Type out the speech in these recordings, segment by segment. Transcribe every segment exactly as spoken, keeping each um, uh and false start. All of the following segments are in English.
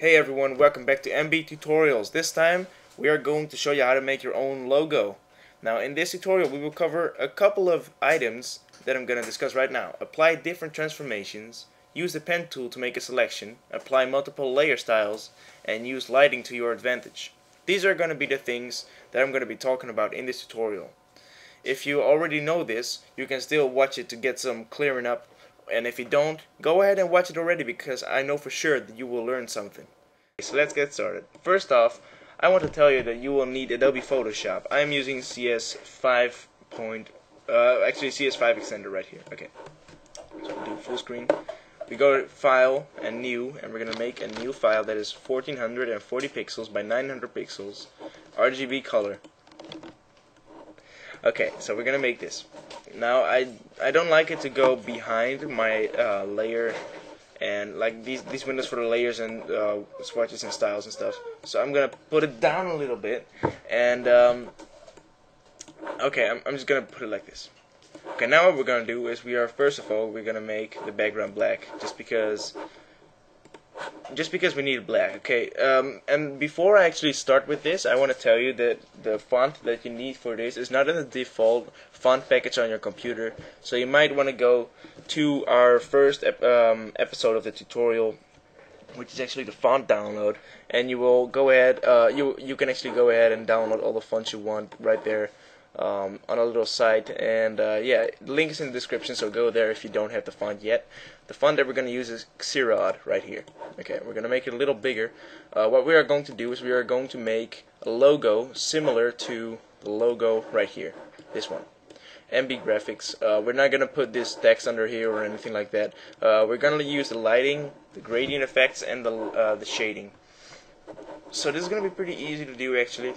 Hey everyone, welcome back to M B Tutorials. This time we are going to show you how to make your own logo. Now in this tutorial we will cover a couple of items that I'm going to discuss right now. Apply different transformations, use the pen tool to make a selection, apply multiple layer styles, and use lighting to your advantage. These are going to be the things that I'm going to be talking about in this tutorial. If you already know this, you can still watch it to get some clearing up. And if you don't, go ahead and watch it already, because I know for sure that you will learn something. So let's get started. First off, I want to tell you that you will need Adobe Photoshop. I am using C S five point, uh, actually C S five extender right here. Okay, so we'll do full screen. We go to File and New, and we're gonna make a new file that is fourteen forty pixels by nine hundred pixels, R G B color. Okay, so we're gonna make this. Now I I don't like it to go behind my uh, layer, and like these these windows for the layers and uh, swatches and styles and stuff. So I'm gonna put it down a little bit, and um, okay, I'm I'm just gonna put it like this. Okay, now what we're gonna do is we are first of all we're gonna make the background black, just because just because we need black. Okay, um, and before I actually start with this, I want to tell you that the font that you need for this is not in the default font package on your computer, so you might want to go to our first ep um, episode of the tutorial, which is actually the font download, and you will go ahead uh, you you can actually go ahead and download all the fonts you want right there um, on a little site, and uh, yeah, the link is in the description, so go there if you don't have the font yet. The font that we're going to use is Xirad right here. Okay, we're going to make it a little bigger. Uh, what we are going to do is we are going to make a logo similar to the logo right here, this one, M B Graphics. Uh, we're not going to put this text under here or anything like that. Uh, we're going to use the lighting, the gradient effects, and the, uh, the shading. So this is going to be pretty easy to do actually.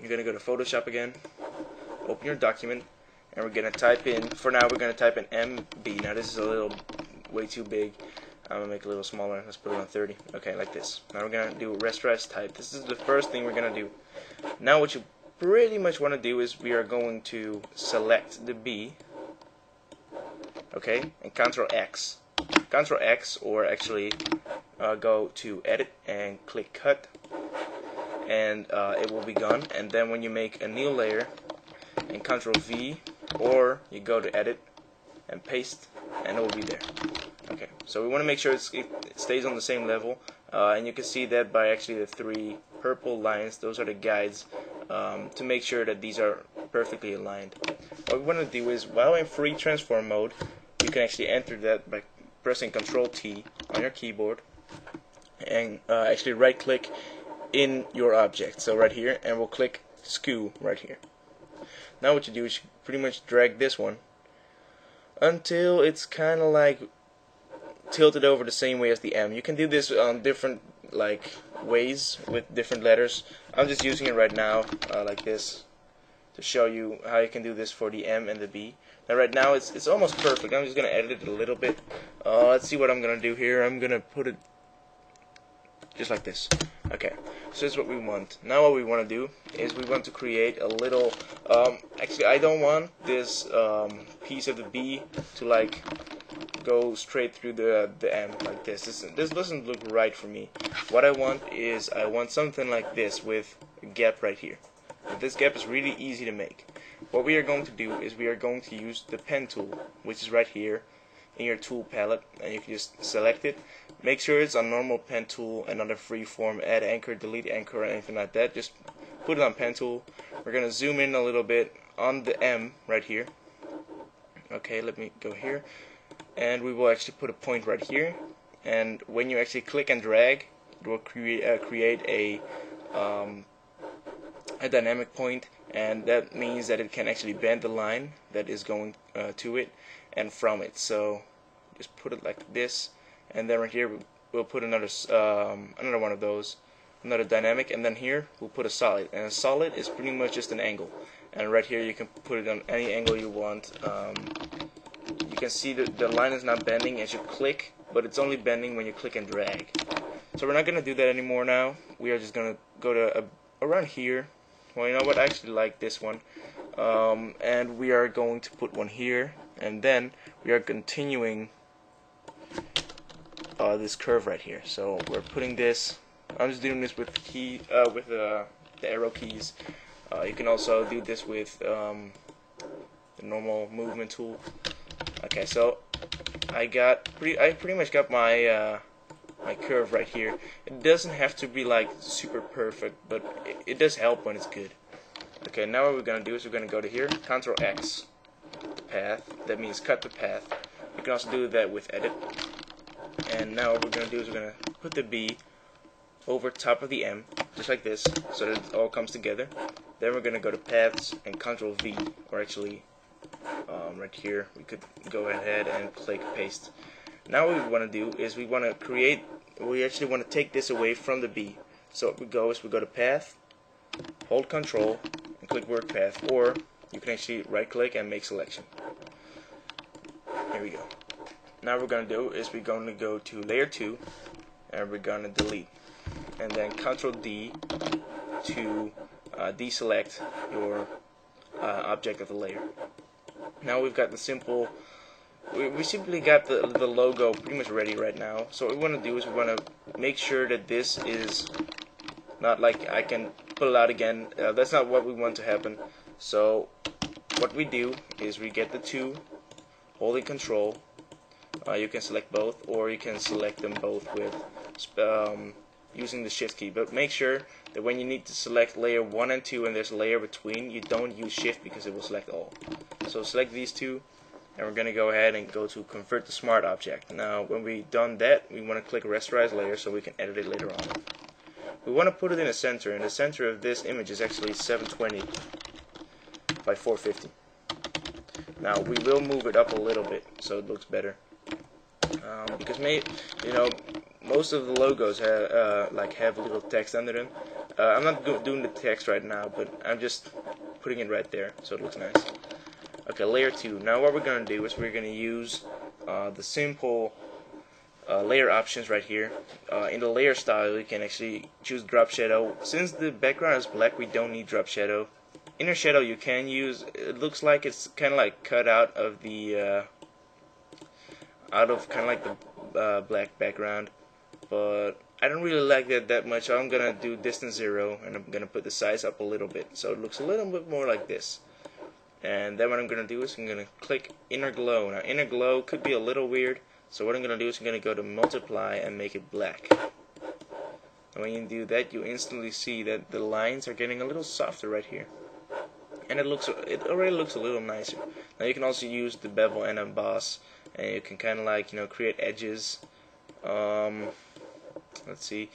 You're going to go to Photoshop again, open your document, and we're going to type in, for now we're going to type in M B. Now this is a little way too big. I'm going to make it a little smaller. Let's put it on thirty. Okay, like this. Now we're going to do rasterize type. This is the first thing we're going to do. Now what you pretty much want to do is we are going to select the B, okay, and Control X. Control X, or actually uh, go to Edit and click Cut, and uh, it will be gone. And then when you make a new layer, and Control V, or you go to Edit and paste, and it will be there. Okay, so we want to make sure it's, it stays on the same level, uh, and you can see that by actually the three purple lines. Those are the guides um, to make sure that these are perfectly aligned. What we want to do is, while in free transform mode, you can actually enter that by pressing Control T on your keyboard, and uh, actually right click in your object, so right here, and we'll click skew right here. Now what you do is you pretty much drag this one until it's kinda like tilted over the same way as the M. You can do this on different like ways with different letters. I'm just using it right now uh, like this to show you how you can do this for the M and the B. Now right now it's it's almost perfect. I'm just gonna edit it a little bit. Uh, let's see what I'm gonna do here. I'm gonna put it just like this. Okay, so this is what we want. Now what we want to do is we want to create a little, um, actually I don't want this um, piece of the B to like go straight through the, the M like this. This, this doesn't look right for me. What I want is, I want something like this with a gap right here. But this gap is really easy to make. What we are going to do is we are going to use the pen tool, which is right here in your tool palette, and you can just select it. Make sure it's on normal pen tool and not a free form, add anchor, delete anchor, or anything like that. Just put it on pen tool. We're gonna zoom in a little bit on the M right here. Okay, let me go here, and we will actually put a point right here, and when you actually click and drag, it will create uh, create a um, a dynamic point, and that means that it can actually bend the line that is going uh, to it and from it. So just put it like this, and then right here we'll put another um, another one of those, another dynamic, and then here we'll put a solid, and a solid is pretty much just an angle, and right here you can put it on any angle you want. Um, you can see that the line is not bending as you click, but it's only bending when you click and drag. So we're not gonna do that anymore. Now we are just gonna go to uh, around here. Well, you know what, I actually like this one, um, and we are going to put one here, and then we are continuing uh, this curve right here. So we're putting this. I'm just doing this with the key uh, with uh, the arrow keys. Uh, you can also do this with um, the normal movement tool. Okay, so I got pretty. I pretty much got my uh, my curve right here. It doesn't have to be like super perfect, but it, it does help when it's good. Okay, now what we're gonna do is we're gonna go to here, Control X, the path. That means cut the path. You can also do that with edit. And now what we're gonna do is we're gonna put the B over top of the M, just like this, so that it all comes together. Then we're gonna go to paths and Control V, or actually um, right here we could go ahead and click paste. Now what we want to do is we want to create. We actually want to take this away from the B. So what we go is we go to path, hold Control, and click work path, or you can actually right-click and make selection. Here we go. Now what we're going to do is we're going to go to layer two, and we're going to delete, and then Control D to uh, deselect your uh, object of the layer. Now we've got the simple. We, we simply got the the logo pretty much ready right now. So what we want to do is we want to make sure that this is not like I can pull it out again. Uh, that's not what we want to happen. So what we do is we get the two, holding Control. Uh, you can select both, or you can select them both with um, using the Shift key. But make sure that when you need to select layer one and two, and there's a layer between, you don't use Shift because it will select all. So select these two. And we're going to go ahead and go to convert to smart object. Now when we've done that, we want to click rasterize layer so we can edit it later on. We want to put it in a center, and the center of this image is actually seven twenty by four fifty. Now we will move it up a little bit so it looks better, um, because maybe, you know, most of the logos have uh, like have a little text under them. Uh, I'm not doing the text right now, but I'm just putting it right there so it looks nice. Okay, layer two. Now what we're going to do is we're going to use uh, the simple uh, layer options right here. Uh, in the layer style, we can actually choose drop shadow. Since the background is black, we don't need drop shadow. Inner shadow you can use. It looks like it's kind of like cut out of the uh, out of kind of like the uh, black background, but I don't really like that that much. I'm going to do distance zero, and I'm going to put the size up a little bit so it looks a little bit more like this. And then what I'm going to do is I'm going to click inner glow. Now inner glow could be a little weird, so what I'm going to do is I'm going to go to multiply and make it black. And when you do that, you instantly see that the lines are getting a little softer right here, and it looks, it already looks a little nicer. Now you can also use the bevel and emboss, and you can kind of like, you know, create edges. Um, let's see.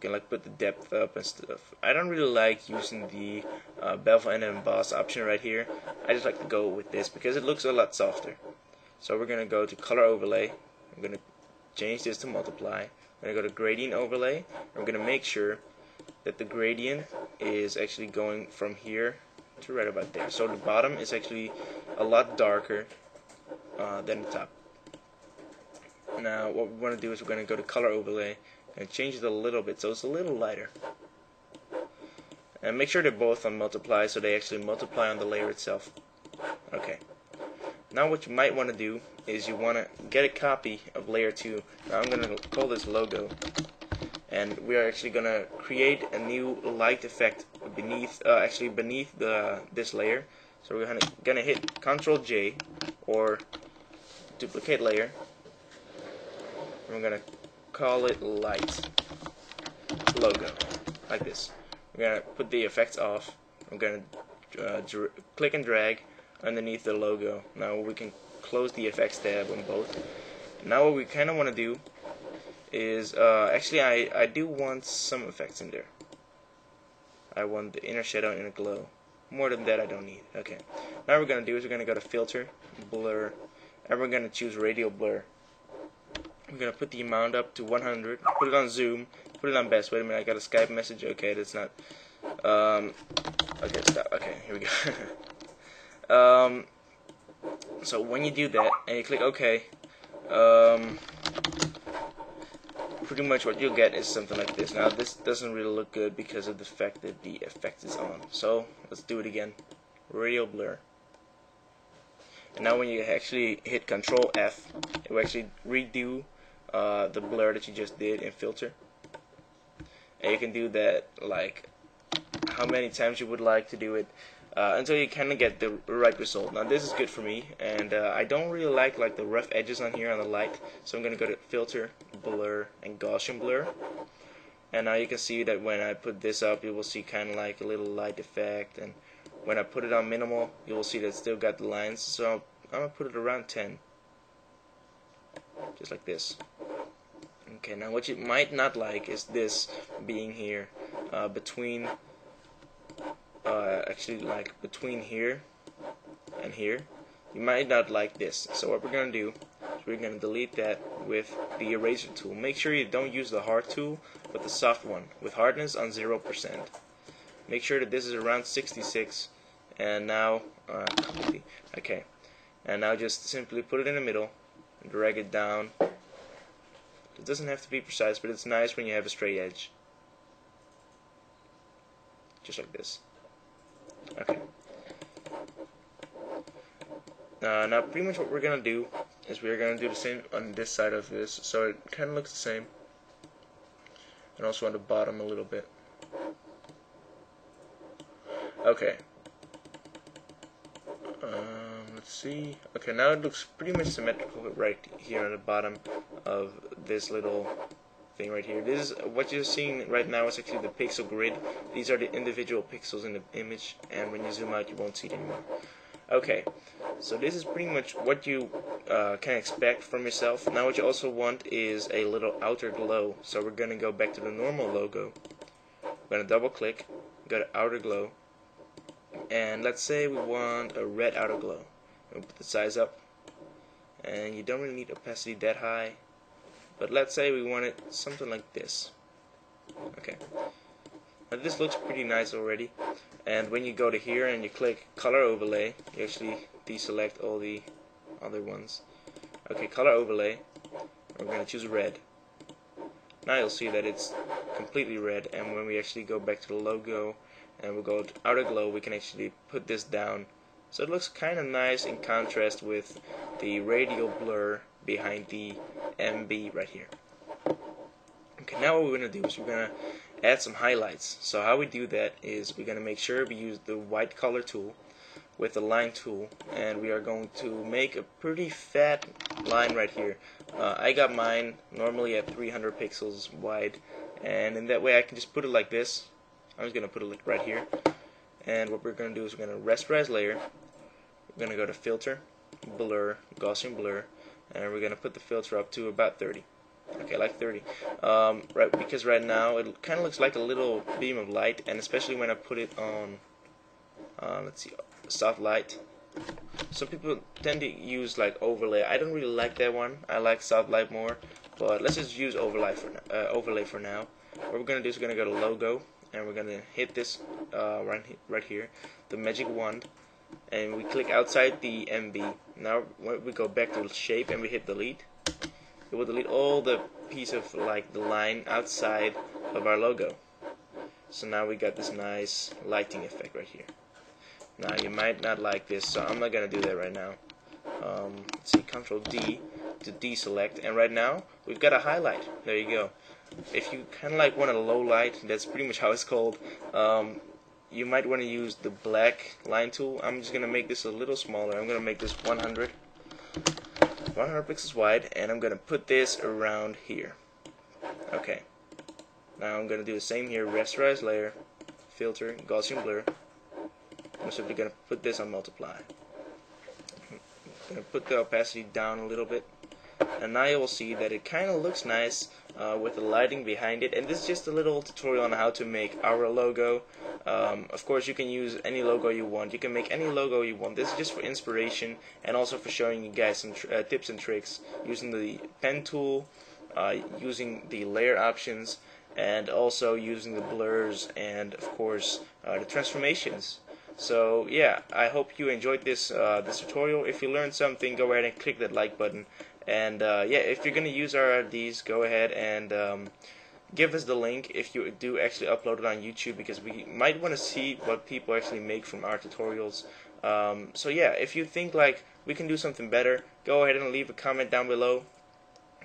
You can like put the depth up and stuff. I don't really like using the uh, bevel and emboss option right here. I just like to go with this because it looks a lot softer. So we're gonna go to color overlay. I'm gonna change this to multiply. I'm gonna go to gradient overlay. I'm gonna make sure that the gradient is actually going from here to right about there. So the bottom is actually a lot darker uh, than the top. Now what we want to do is we're gonna go to color overlay and change it a little bit so it's a little lighter, and make sure they're both on multiply so they actually multiply on the layer itself. Okay, now what you might want to do is you want to get a copy of layer two. Now I'm gonna call this logo, and we are actually gonna create a new light effect beneath uh, actually beneath the this layer. So we're gonna, gonna hit Control J or duplicate layer, and we're gonna call it light logo, like this. We're gonna put the effects off. I'm gonna uh, click and drag underneath the logo. Now we can close the effects tab on both. Now what we kind of want to do is uh, actually I I do want some effects in there. I want the inner shadow and a glow. More than that I don't need. Okay. Now what we're gonna do is we're gonna go to filter, blur, and we're gonna choose radial blur. I'm gonna put the amount up to one hundred, put it on zoom, put it on best. Wait a minute, I got a Skype message. Okay, that's not. Um, okay, stop. Okay, here we go. um, so when you do that and you click OK, um, pretty much what you'll get is something like this. Now this doesn't really look good because of the fact that the effect is on. So let's do it again. Radial blur. And now when you actually hit Control F, it will actually redo uh, the blur that you just did in filter. And you can do that like how many times you would like to do it uh, until you kind of get the right result. Now this is good for me, and uh, I don't really like like the rough edges on here on the light, so I'm gonna go to filter, blur, and Gaussian blur. And now you can see that when I put this up, you will see kind of like a little light effect, and when I put it on minimal, you will see that it's still got the lines. So I'm gonna put it around ten, just like this. Okay, now what you might not like is this being here uh, between uh, actually like between here and here. You might not like this, so what we're gonna do is we're gonna delete that with the eraser tool. Make sure you don't use the hard tool but the soft one with hardness on zero percent. Make sure that this is around sixty-six, and now uh, okay, and now just simply put it in the middle and drag it down. It doesn't have to be precise, but it's nice when you have a straight edge, just like this. Okay, uh, now pretty much what we're gonna do is we're gonna do the same on this side of this, so it kinda looks the same, and also on the bottom a little bit. Okay, um, let's see. Okay, now it looks pretty much symmetrical right here on the bottom of this little thing right here. This is what you're seeing right now is actually the pixel grid. These are the individual pixels in the image, and when you zoom out you won't see it anymore. Okay, so this is pretty much what you uh, can expect from yourself. Now what you also want is a little outer glow, so we're gonna go back to the normal logo. I'm gonna double click, go to outer glow, and let's say we want a red outer glow. We'll put the size up, and you don't really need opacity that high, but let's say we want it something like this. Okay, now this looks pretty nice already, and when you go to here and you click color overlay, you actually deselect all the other ones. Okay, color overlay, we're gonna choose red. Now you'll see that it's completely red, and when we actually go back to the logo and we'll go to outer glow, we can actually put this down, so it looks kinda nice in contrast with the radial blur behind the M B right here. Okay, now what we're going to do is we're going to add some highlights. So how we do that is we're going to make sure we use the white color tool with the line tool, and we are going to make a pretty fat line right here. Uh, I got mine normally at three hundred pixels wide, and in that way I can just put it like this. I'm just going to put it right here, and what we're going to do is we're going to rasterize layer. We're going to go to filter, blur, Gaussian blur, and we're going to put the filter up to about thirty. Okay, like thirty. Um, right, because right now it kind of looks like a little beam of light, and especially when I put it on, uh, let's see, soft light. Some people tend to use like overlay. I don't really like that one. I like soft light more, but let's just use overlay for uh, overlay for now. What we're gonna do is we're gonna go to logo, and we're gonna hit this uh, right right here, the magic wand, and we click outside the M B. Now we go back to shape and we hit delete. It will delete all the piece of like the line outside of our logo. So now we got this nice lighting effect right here. Now you might not like this, so I'm not gonna do that right now. Um, let's see, Control D to deselect, and right now we've got a highlight. There you go. If you kind of like want a low light, that's pretty much how it's called. Um, you might want to use the black line tool. I'm just gonna make this a little smaller. I'm gonna make this one hundred. one hundred pixels wide, and I'm gonna put this around here. Okay, now I'm gonna do the same here, rasterize layer, filter, Gaussian blur. I'm simply gonna put this on multiply. I'm gonna put the opacity down a little bit, and now you will see that it kinda looks nice uh, with the lighting behind it. And this is just a little tutorial on how to make our logo. Um, of course you can use any logo you want, you can make any logo you want. This is just for inspiration, and also for showing you guys some tr uh, tips and tricks using the pen tool, uh, using the layer options, and also using the blurs, and of course uh, the transformations. So yeah, I hope you enjoyed this uh, this tutorial. If you learned something, go ahead and click that like button, and uh, yeah, if you're gonna use our I Ds, go ahead and um, give us the link if you do actually upload it on YouTube, because we might want to see what people actually make from our tutorials. Um, so yeah, if you think like we can do something better, go ahead and leave a comment down below,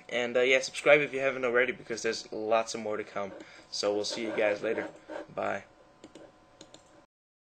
And uh, yeah, subscribe if you haven't already, because there's lots of more to come. So we'll see you guys later. Bye.